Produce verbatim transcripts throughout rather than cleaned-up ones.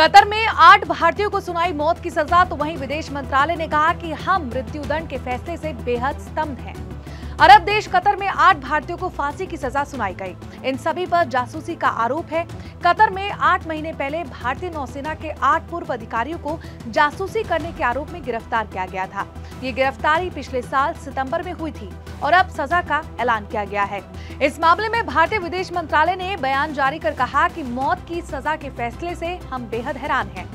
Qatar में आठ भारतीयों को सुनाई मौत की सजा, तो वहीं विदेश मंत्रालय ने कहा कि हम मृत्युदंड के फैसले से बेहद स्तब्ध हैं। अरब देश कतर में आठ भारतीयों को फांसी की सजा सुनाई गई। इन सभी पर जासूसी का आरोप है। कतर में आठ महीने पहले भारतीय नौसेना के आठ पूर्व अधिकारियों को जासूसी करने के आरोप में गिरफ्तार किया गया था। ये गिरफ्तारी पिछले साल सितंबर में हुई थी और अब सजा का ऐलान किया गया है। इस मामले में भारतीय विदेश मंत्रालय ने बयान जारी कर कहा कि मौत की सजा के फैसले से हम बेहद हैरान हैं।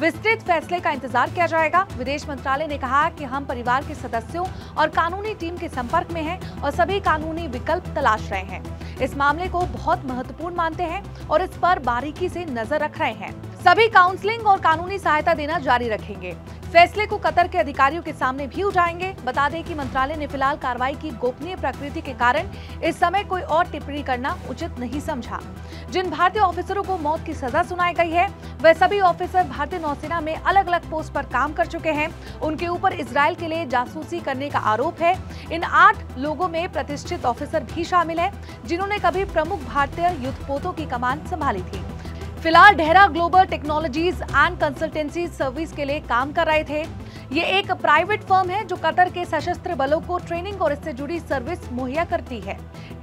विस्तृत फैसले का इंतजार किया जाएगा। विदेश मंत्रालय ने कहा कि हम परिवार के सदस्यों और कानूनी टीम के संपर्क में हैं और सभी कानूनी विकल्प तलाश रहे हैं। इस मामले को बहुत महत्वपूर्ण मानते हैं और इस पर बारीकी से नजर रख रहे हैं। सभी काउंसलिंग और कानूनी सहायता देना जारी रखेंगे। फैसले को कतर के अधिकारियों के सामने भी उठाएंगे। बता दें कि मंत्रालय ने फिलहाल कार्रवाई की गोपनीय प्रकृति के कारण इस समय कोई और टिप्पणी करना उचित नहीं समझा। जिन भारतीय ऑफिसरों को मौत की सजा सुनाई गई है, वे सभी ऑफिसर भारतीय नौसेना में अलग अलग पोस्ट पर काम कर चुके हैं। उनके ऊपर इसराइल के लिए जासूसी करने का आरोप है। इन आठ लोगों में प्रतिष्ठित ऑफिसर भी शामिल है, जिन्होंने कभी प्रमुख भारतीय युद्धपोतों की कमान संभाली थी। फिलहाल Dahra Global Technologies and Consultancy Service के लिए काम कर रहे थे। ये एक प्राइवेट फर्म है जो कतर के सशस्त्र बलों को ट्रेनिंग और इससे जुड़ी सर्विस मुहैया करती है।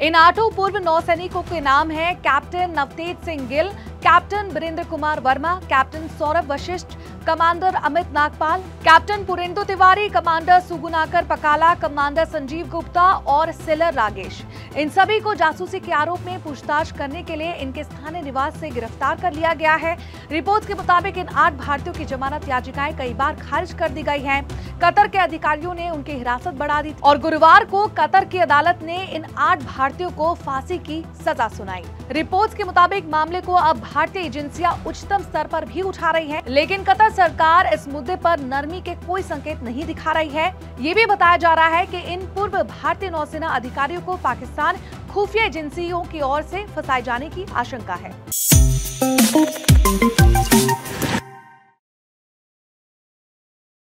इन आठों पूर्व नौसैनिकों के नाम हैं captain Navtej Singh Gill, captain Virendra Kumar Verma, captain Saurabh Vashisht, commander Amit Nagpal, captain Purender Tiwari, commander Sugunakar Pakala, commander Sanjeev Gupta और सेलर रागेश। इन सभी को जासूसी के आरोप में पूछताछ करने के लिए इनके स्थानीय निवास से गिरफ्तार कर लिया गया है। रिपोर्ट के मुताबिक इन आठ भारतीयों की जमानत याचिकाएं कई बार खारिज कर दी गई हैं। कतर के अधिकारियों ने उनकी हिरासत बढ़ा दी और गुरुवार को कतर की अदालत ने इन आठ भारतीयों को फांसी की सजा सुनाई। रिपोर्ट के मुताबिक मामले को अब भारतीय एजेंसियां उच्चतम स्तर पर भी उठा रही हैं, लेकिन कतर सरकार इस मुद्दे पर नरमी के कोई संकेत नहीं दिखा रही है। ये भी बताया जा रहा है कि इन पूर्व भारतीय नौसेना अधिकारियों को पाकिस्तान खुफिया एजेंसियों की ओर से फंसाए जाने की आशंका है।